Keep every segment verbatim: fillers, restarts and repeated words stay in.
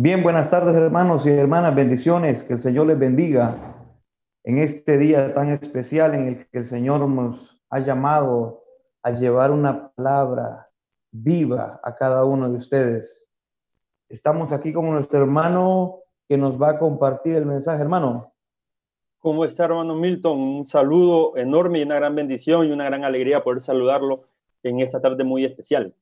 Bien, buenas tardes, hermanos y hermanas, bendiciones, que el Señor les bendiga en este día tan especial en el que el Señor nos ha llamado a llevar una palabra viva a cada uno de ustedes. Estamos aquí con nuestro hermano que nos va a compartir el mensaje. Hermano, ¿cómo está, hermano Milton? Un saludo enorme y una gran bendición y una gran alegría poder saludarlo en esta tarde muy especial.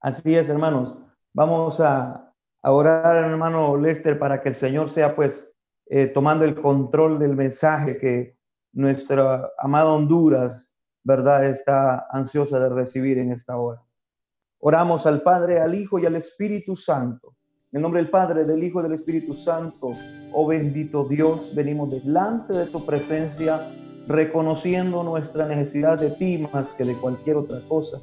Así es, hermanos. Vamos a, a orar, hermano Lester, para que el Señor sea, pues, eh, tomando el control del mensaje que nuestra amada Honduras, ¿verdad?, está ansiosa de recibir en esta hora. Oramos al Padre, al Hijo y al Espíritu Santo. En el nombre del Padre, del Hijo y del Espíritu Santo, oh bendito Dios, venimos delante de tu presencia, reconociendo nuestra necesidad de ti más que de cualquier otra cosa,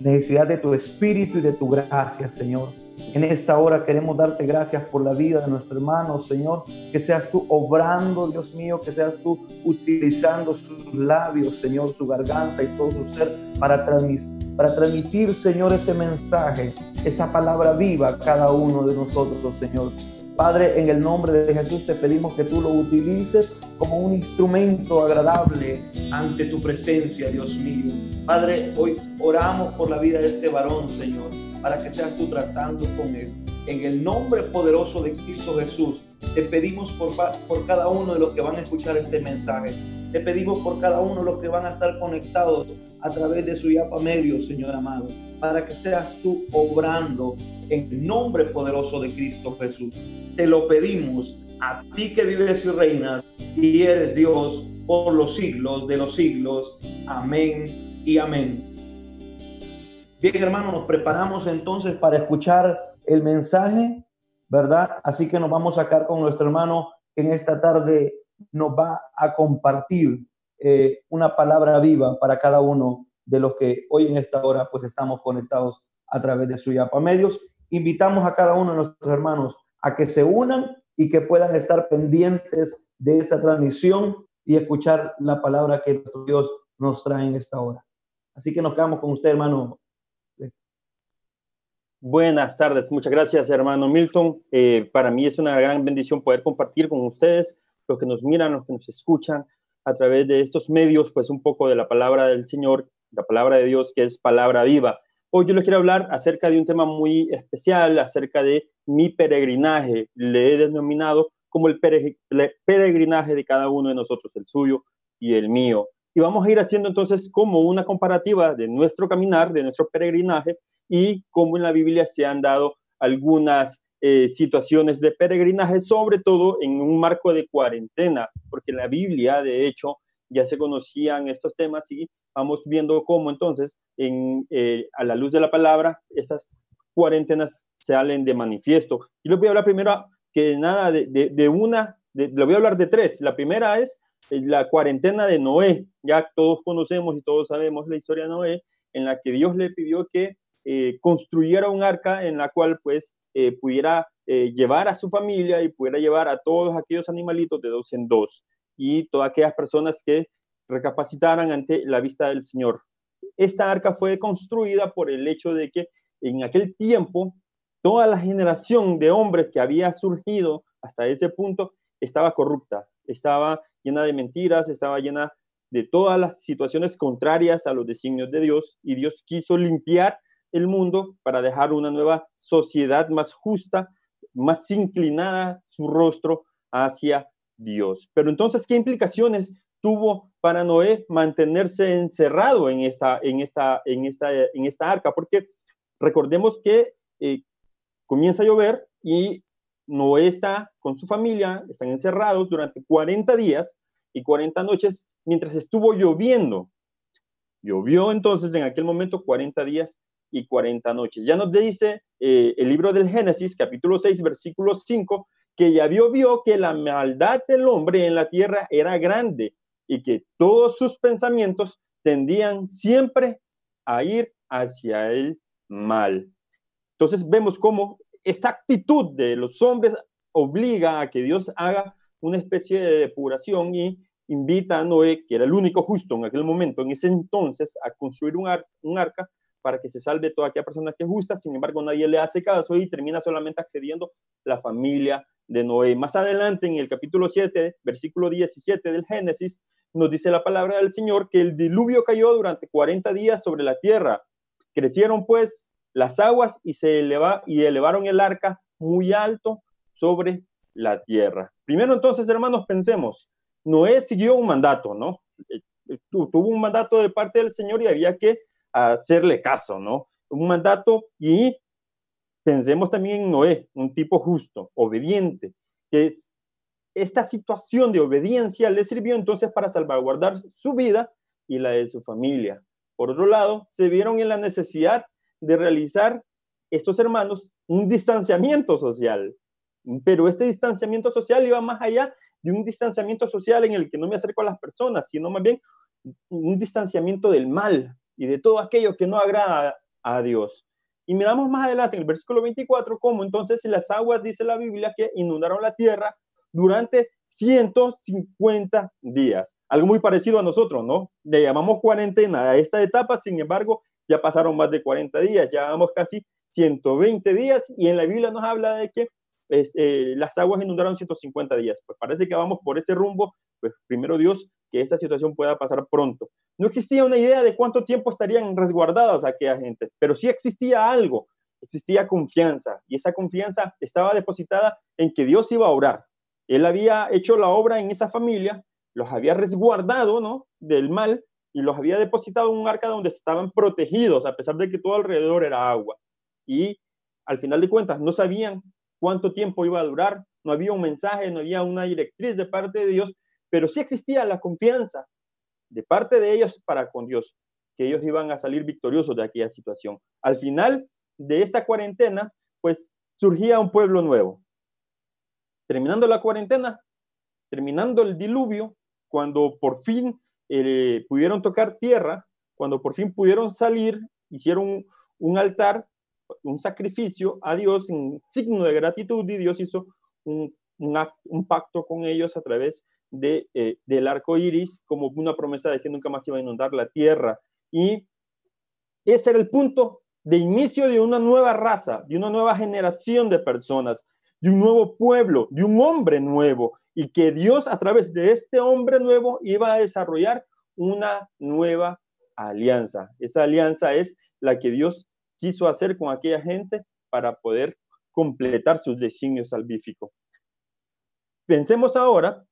necesidad de tu Espíritu y de tu gracia, Señor. En esta hora queremos darte gracias por la vida de nuestro hermano, Señor, que seas tú obrando, Dios mío, que seas tú utilizando sus labios, Señor, su garganta y todo su ser para, transmis, para transmitir, Señor, ese mensaje, esa palabra viva a cada uno de nosotros, Señor. Padre, en el nombre de Jesús te pedimos que tú lo utilices como un instrumento agradable ante tu presencia, Dios mío. Padre, hoy oramos por la vida de este varón, Señor, para que seas tú tratando con él. En el nombre poderoso de Cristo Jesús, te pedimos por, por cada uno de los que van a escuchar este mensaje. Te pedimos por cada uno de los que van a estar conectados a través de Suyapa Medios, Señor amado, para que seas tú obrando en el nombre poderoso de Cristo Jesús. Te lo pedimos a ti que vives y reinas y eres Dios por los siglos de los siglos. Amén y amén. Bien, hermanos, nos preparamos entonces para escuchar el mensaje, ¿verdad? Así que nos vamos a sacar con nuestro hermano que en esta tarde nos va a compartir eh, una palabra viva para cada uno de los que hoy en esta hora pues estamos conectados a través de Suyapa Medios. Invitamos a cada uno de nuestros hermanos a que se unan y que puedan estar pendientes de esta transmisión y escuchar la palabra que nuestro Dios nos trae en esta hora. Así que nos quedamos con usted, hermano. Buenas tardes. Muchas gracias, hermano Milton. Eh, para mí es una gran bendición poder compartir con ustedes, los que nos miran, los que nos escuchan a través de estos medios, pues un poco de la palabra del Señor, la palabra de Dios, que es palabra viva. Hoy yo les quiero hablar acerca de un tema muy especial, acerca de mi peregrinaje. Le he denominado como el peregrinaje de cada uno de nosotros, el suyo y el mío. Y vamos a ir haciendo entonces como una comparativa de nuestro caminar, de nuestro peregrinaje, y cómo en la Biblia se han dado algunas eh, situaciones de peregrinaje, sobre todo en un marco de cuarentena, porque en la Biblia, de hecho, ya se conocían estos temas y vamos viendo cómo entonces, en, eh, a la luz de la palabra, estas cuarentenas salen de manifiesto. Yo les voy a hablar primero que nada de, de, de una, de, les voy a hablar de tres. La primera es la cuarentena de Noé. Ya todos conocemos y todos sabemos la historia de Noé, en la que Dios le pidió que eh, construyera un arca en la cual pues eh, pudiera eh, llevar a su familia y pudiera llevar a todos aquellos animalitos de dos en dos y todas aquellas personas que recapacitaran ante la vista del Señor. Esta arca fue construida por el hecho de que en aquel tiempo toda la generación de hombres que había surgido hasta ese punto estaba corrupta, estaba llena de mentiras, estaba llena de todas las situaciones contrarias a los designios de Dios, y Dios quiso limpiar el mundo para dejar una nueva sociedad más justa, más inclinada su rostro hacia Dios. Pero entonces, ¿qué implicaciones tuvo para Noé mantenerse encerrado en esta, en esta, en esta, en esta arca? Porque recordemos que eh, comienza a llover y Noé está con su familia, están encerrados durante cuarenta días y cuarenta noches mientras estuvo lloviendo. Llovió entonces en aquel momento cuarenta días y cuarenta noches. Ya nos dice eh, el libro del Génesis, capítulo seis, versículo cinco, que Yahvé vio que la maldad del hombre en la tierra era grande y que todos sus pensamientos tendían siempre a ir hacia el mal. Entonces vemos cómo esta actitud de los hombres obliga a que Dios haga una especie de depuración y invita a Noé, que era el único justo en aquel momento, en ese entonces, a construir un, ar un arca para que se salve toda aquella persona que es justa. Sin embargo, nadie le hace caso y termina solamente accediendo la familia de Noé. Más adelante, en el capítulo siete, versículo diecisiete del Génesis, nos dice la palabra del Señor que el diluvio cayó durante cuarenta días sobre la tierra. Crecieron pues las aguas y se eleva, y elevaron el arca muy alto sobre la tierra. Primero entonces, hermanos, pensemos, Noé siguió un mandato, ¿no? Tuvo un mandato de parte del Señor y había que hacerle caso, ¿no? Un mandato. Y pensemos también en Noé, un tipo justo, obediente, que es, esta situación de obediencia le sirvió entonces para salvaguardar su vida y la de su familia. Por otro lado, se vieron en la necesidad de realizar estos hermanos un distanciamiento social, pero este distanciamiento social iba más allá de un distanciamiento social en el que no me acerco a las personas, sino más bien un distanciamiento del mal y de todo aquello que no agrada a Dios. Y miramos más adelante en el versículo veinticuatro, cómo entonces las aguas, dice la Biblia, que inundaron la tierra durante ciento cincuenta días. Algo muy parecido a nosotros, ¿no? Le llamamos cuarentena a esta etapa, sin embargo, ya pasaron más de cuarenta días, ya vamos casi ciento veinte días, y en la Biblia nos habla de que es, eh, las aguas inundaron ciento cincuenta días. Pues parece que vamos por ese rumbo, pues primero Dios, que esta situación pueda pasar pronto. No existía una idea de cuánto tiempo estarían resguardadas aquella gente, pero sí existía algo, existía confianza, y esa confianza estaba depositada en que Dios iba a obrar. Él había hecho la obra en esa familia, los había resguardado, ¿no?, del mal, y los había depositado en un arca donde estaban protegidos, a pesar de que todo alrededor era agua. Y al final de cuentas no sabían cuánto tiempo iba a durar, no había un mensaje, no había una directriz de parte de Dios, pero sí existía la confianza de parte de ellos para con Dios, que ellos iban a salir victoriosos de aquella situación. Al final de esta cuarentena, pues surgía un pueblo nuevo. Terminando la cuarentena, terminando el diluvio, cuando por fin eh, pudieron tocar tierra, cuando por fin pudieron salir, hicieron un altar, un sacrificio a Dios, un signo de gratitud, y Dios hizo un, un, acto, un pacto con ellos a través de, eh, del arco iris, como una promesa de que nunca más iba a inundar la tierra. Y ese era el punto de inicio de una nueva raza, de una nueva generación de personas, de un nuevo pueblo, de un hombre nuevo, y que Dios a través de este hombre nuevo iba a desarrollar una nueva alianza. Esa alianza es la que Dios quiso hacer con aquella gente para poder completar sus designios salvíficos. Pensemos ahora,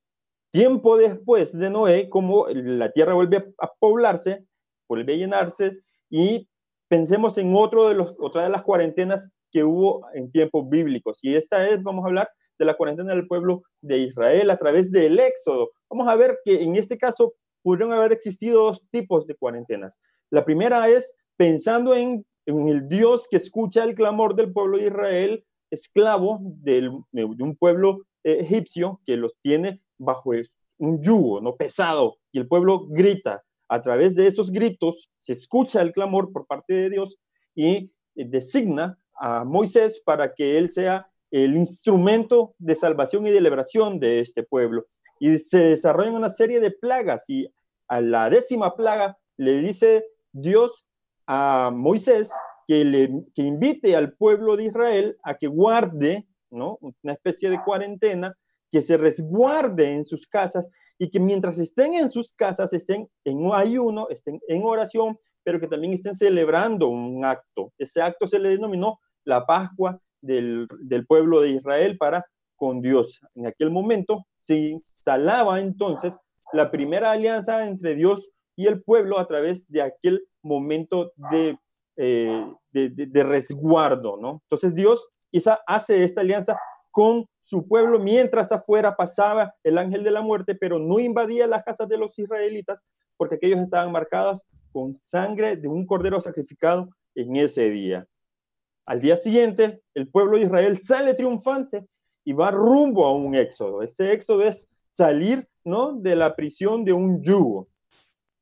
tiempo después de Noé, cómo la tierra vuelve a poblarse, vuelve a llenarse, y pensemos en otro de los, otra de las cuarentenas que hubo en tiempos bíblicos. Y esta es, vamos a hablar de la cuarentena del pueblo de Israel a través del Éxodo. Vamos a ver que en este caso pudieron haber existido dos tipos de cuarentenas. La primera es pensando en, en el Dios que escucha el clamor del pueblo de Israel, esclavo del, de un pueblo egipcio que los tiene bajo un yugo, ¿no?, pesado, y el pueblo grita. A través de esos gritos se escucha el clamor por parte de Dios y designa a Moisés para que él sea el instrumento de salvación y de liberación de este pueblo. Y se desarrollan una serie de plagas, y a la décima plaga le dice Dios a Moisés que, le, que invite al pueblo de Israel a que guarde, ¿no?, una especie de cuarentena, que se resguarde en sus casas, y que mientras estén en sus casas estén en ayuno, estén en oración, pero que también estén celebrando un acto. Ese acto se le denominó la Pascua del, del pueblo de Israel para con Dios. En aquel momento se instalaba entonces la primera alianza entre Dios y el pueblo a través de aquel momento de, eh, de, de, de resguardo, ¿no? Entonces Dios esa, hace esta alianza con su pueblo, mientras afuera pasaba el ángel de la muerte, pero no invadía las casas de los israelitas, porque aquellos estaban marcados con sangre de un cordero sacrificado en ese día. Al día siguiente, el pueblo de Israel sale triunfante y va rumbo a un éxodo. Ese éxodo es salir, ¿no?, de la prisión de un yugo.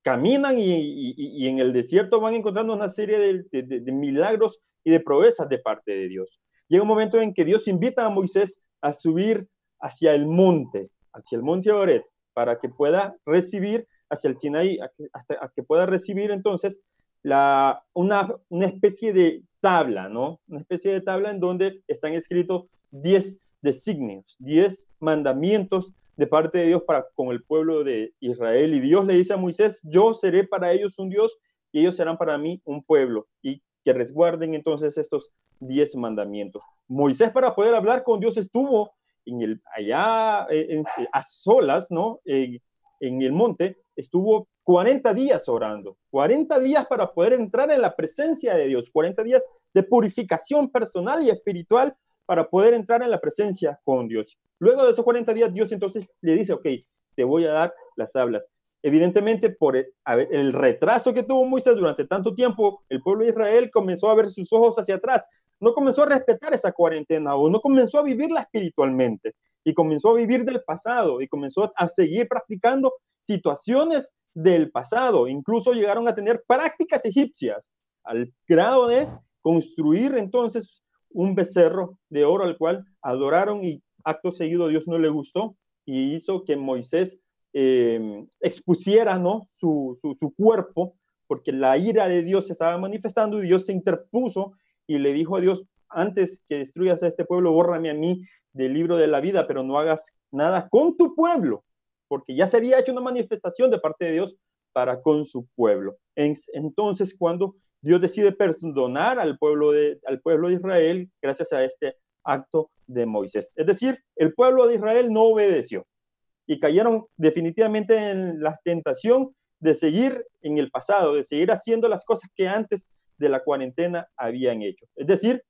Caminan y, y, y en el desierto van encontrando una serie de, de, de, de milagros y de proezas de parte de Dios. Llega un momento en que Dios invita a Moisés a subir hacia el monte, hacia el monte Horeb, para que pueda recibir hacia el Sinaí, a que, hasta a que pueda recibir entonces la, una, una especie de tabla, ¿no? Una especie de tabla en donde están escritos diez designios, diez mandamientos de parte de Dios para con el pueblo de Israel. Y Dios le dice a Moisés, yo seré para ellos un Dios y ellos serán para mí un pueblo, y que resguarden entonces estos diez mandamientos. Moisés, para poder hablar con Dios, estuvo en el, allá en, a solas, ¿no? En, en el monte, estuvo cuarenta días orando, cuarenta días para poder entrar en la presencia de Dios, cuarenta días de purificación personal y espiritual para poder entrar en la presencia con Dios. Luego de esos cuarenta días, Dios entonces le dice, ok, te voy a dar las tablas. Evidentemente, por el, ver, el retraso que tuvo Moisés durante tanto tiempo, el pueblo de Israel comenzó a ver sus ojos hacia atrás, no comenzó a respetar esa cuarentena, o no comenzó a vivirla espiritualmente, y comenzó a vivir del pasado, y comenzó a seguir practicando situaciones del pasado. Incluso llegaron a tener prácticas egipcias, al grado de construir entonces un becerro de oro al cual adoraron, y acto seguido Dios no le gustó y hizo que Moisés eh, expusiera, ¿no?, su, su, su cuerpo, porque la ira de Dios se estaba manifestando, y Dios se interpuso y le dijo a Dios, antes que destruyas a este pueblo, bórrame a mí del libro de la vida, pero no hagas nada con tu pueblo, porque ya se había hecho una manifestación de parte de Dios para con su pueblo. Entonces, cuando Dios decide perdonar al pueblo de, al pueblo de Israel gracias a este acto de Moisés. Es decir, el pueblo de Israel no obedeció y cayeron definitivamente en la tentación de seguir en el pasado, de seguir haciendo las cosas que antes de la cuarentena habían hecho. Es decir,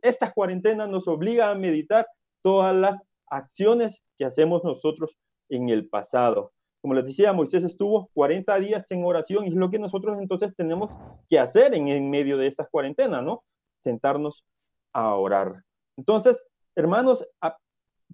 esta cuarentena nos obliga a meditar todas las acciones que hacemos nosotros en el pasado. Como les decía, Moisés estuvo cuarenta días en oración, y es lo que nosotros entonces tenemos que hacer en, en medio de estas cuarentenas, ¿no? Sentarnos a orar. Entonces, hermanos, a,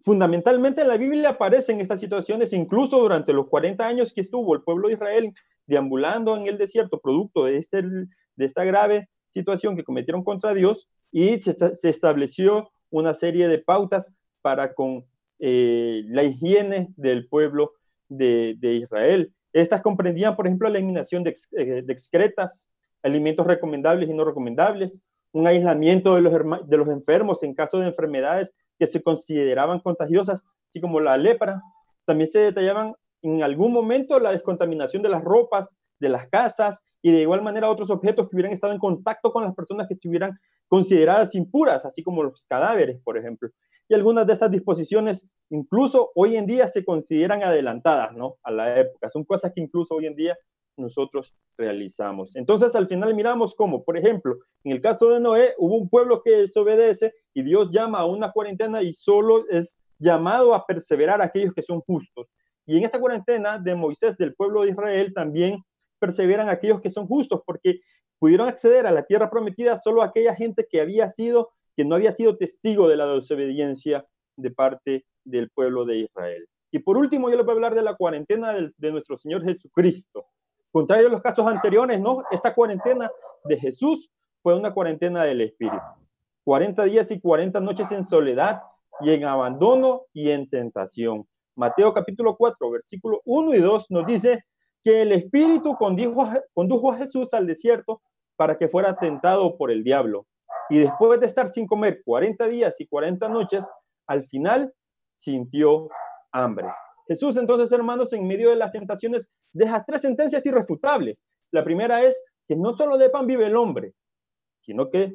fundamentalmente en la Biblia aparecen estas situaciones, incluso durante los cuarenta años que estuvo el pueblo de Israel deambulando en el desierto, producto de, este, de esta grave situación que cometieron contra Dios, y se, se estableció una serie de pautas para con eh, la higiene del pueblo De, de Israel. Estas comprendían, por ejemplo, la eliminación de, ex, de excretas, alimentos recomendables y no recomendables, un aislamiento de los, herma, de los enfermos en caso de enfermedades que se consideraban contagiosas, así como la lepra. También se detallaban en algún momento la descontaminación de las ropas, de las casas, y de igual manera otros objetos que hubieran estado en contacto con las personas que estuvieran consideradas impuras, así como los cadáveres, por ejemplo. Y algunas de estas disposiciones incluso hoy en día se consideran adelantadas, ¿no?, a la época. Son cosas que incluso hoy en día nosotros realizamos. Entonces, al final miramos cómo, por ejemplo, en el caso de Noé, hubo un pueblo que desobedece y Dios llama a una cuarentena, y solo es llamado a perseverar a aquellos que son justos. Y en esta cuarentena de Moisés, del pueblo de Israel, también perseveran aquellos que son justos, porque pudieron acceder a la tierra prometida solo aquella gente que había sido que no había sido testigo de la desobediencia de parte del pueblo de Israel. Y por último, yo les voy a hablar de la cuarentena de, de nuestro Señor Jesucristo. Contrario a los casos anteriores, ¿no?, esta cuarentena de Jesús fue una cuarentena del Espíritu. cuarenta días y cuarenta noches en soledad y en abandono y en tentación. Mateo capítulo cuatro, versículo uno y dos nos dice que el Espíritu condujo a, condujo a Jesús al desierto para que fuera tentado por el diablo. Y después de estar sin comer cuarenta días y cuarenta noches, al final sintió hambre. Jesús entonces, hermanos, en medio de las tentaciones, deja tres sentencias irrefutables. La primera es que no solo de pan vive el hombre, sino que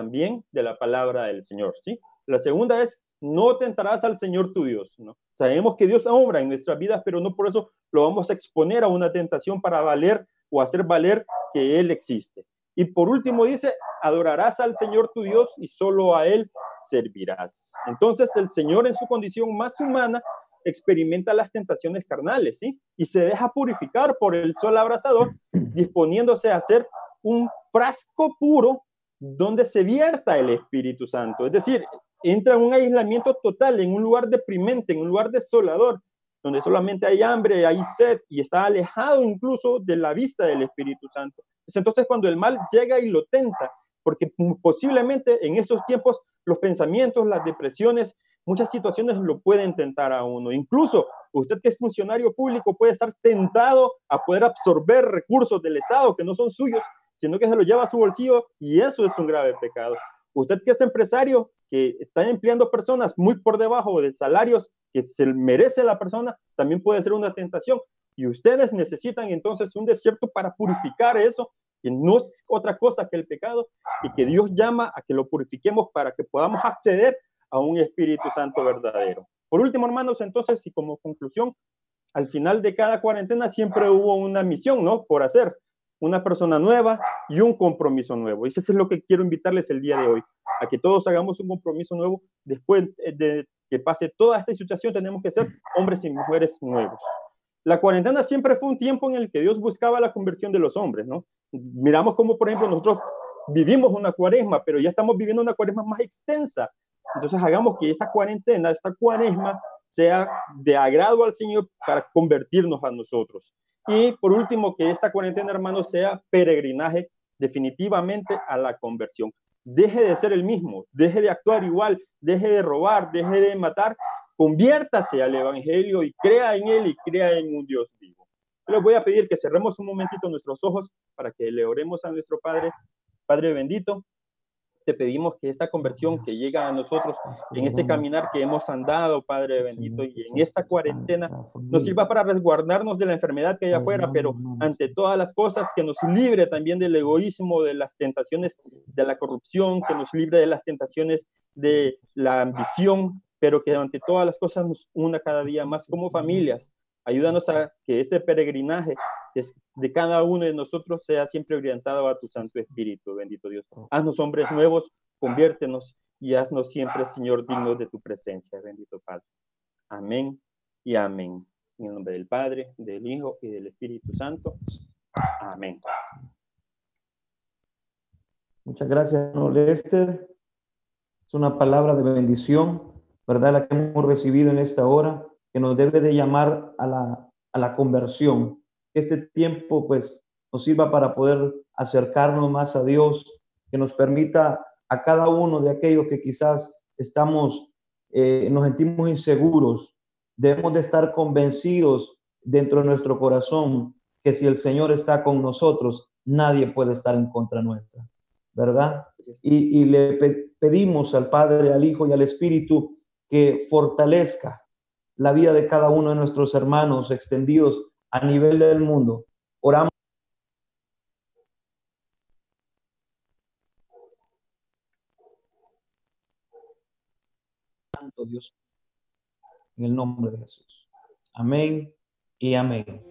también de la palabra del Señor, ¿sí? La segunda es, no tentarás al Señor tu Dios, ¿no? Sabemos que Dios obra en nuestras vidas, pero no por eso lo vamos a exponer a una tentación para valer o hacer valer que Él existe. Y por último dice, adorarás al Señor tu Dios y solo a Él servirás. Entonces el Señor, en su condición más humana, experimenta las tentaciones carnales, ¿sí? Y se deja purificar por el sol abrasador, disponiéndose a hacer un frasco puro donde se vierta el Espíritu Santo. Es decir, entra en un aislamiento total, en un lugar deprimente, en un lugar desolador, donde solamente hay hambre, hay sed, y está alejado incluso de la vista del Espíritu Santo. Es entonces cuando el mal llega y lo tenta, porque posiblemente en estos tiempos los pensamientos, las depresiones, muchas situaciones lo pueden tentar a uno. Incluso usted, que es funcionario público, puede estar tentado a poder absorber recursos del Estado que no son suyos sino que se lo lleva a su bolsillo, y eso es un grave pecado. Usted que es empresario, que está empleando personas muy por debajo de salarios que se merece la persona, también puede ser una tentación. Y ustedes necesitan entonces un desierto para purificar eso, que no es otra cosa que el pecado, y que Dios llama a que lo purifiquemos para que podamos acceder a un Espíritu Santo verdadero. Por último, hermanos, entonces, y como conclusión, al final de cada cuarentena siempre hubo una misión, ¿no?, por hacer, una persona nueva y un compromiso nuevo. Y eso es lo que quiero invitarles el día de hoy, a que todos hagamos un compromiso nuevo. Después de que pase toda esta situación, tenemos que ser hombres y mujeres nuevos. La cuarentena siempre fue un tiempo en el que Dios buscaba la conversión de los hombres, ¿no? Miramos como, por ejemplo, nosotros vivimos una cuaresma, pero ya estamos viviendo una cuaresma más extensa. Entonces hagamos que esta cuarentena, esta cuaresma, sea de agrado al Señor para convertirnos a nosotros. Y por último, que esta cuarentena, hermanos, sea peregrinaje definitivamente a la conversión. Deje de ser el mismo, deje de actuar igual, deje de robar, deje de matar, conviértase al Evangelio y crea en él y crea en un Dios vivo. Les voy a pedir que cerremos un momentito nuestros ojos para que le oremos a nuestro Padre. Padre bendito, te pedimos que esta conversión que llega a nosotros en este caminar que hemos andado, Padre bendito, y en esta cuarentena nos sirva para resguardarnos de la enfermedad que hay afuera, pero ante todas las cosas que nos libre también del egoísmo, de las tentaciones de la corrupción, que nos libre de las tentaciones de la ambición, pero que ante todas las cosas nos una cada día más como familias. Ayúdanos a que este peregrinaje de cada uno de nosotros sea siempre orientado a tu Santo Espíritu, bendito Dios. Haznos hombres nuevos, conviértenos y haznos siempre, Señor, dignos de tu presencia, bendito Padre. Amén y amén. En el nombre del Padre, del Hijo y del Espíritu Santo. Amén. Muchas gracias, Lester. Es una palabra de bendición, ¿verdad?, la que hemos recibido en esta hora, que nos debe de llamar a la, a la conversión. Este tiempo, pues, nos sirva para poder acercarnos más a Dios, que nos permita a cada uno de aquellos que quizás estamos, eh, nos sentimos inseguros. Debemos de estar convencidos dentro de nuestro corazón que si el Señor está con nosotros, nadie puede estar en contra nuestra, ¿verdad? Y, y le pe- pedimos al Padre, al Hijo y al Espíritu que fortalezca la vida de cada uno de nuestros hermanos extendidos a nivel del mundo. Oramos. Santo Dios, en el nombre de Jesús. Amén y amén.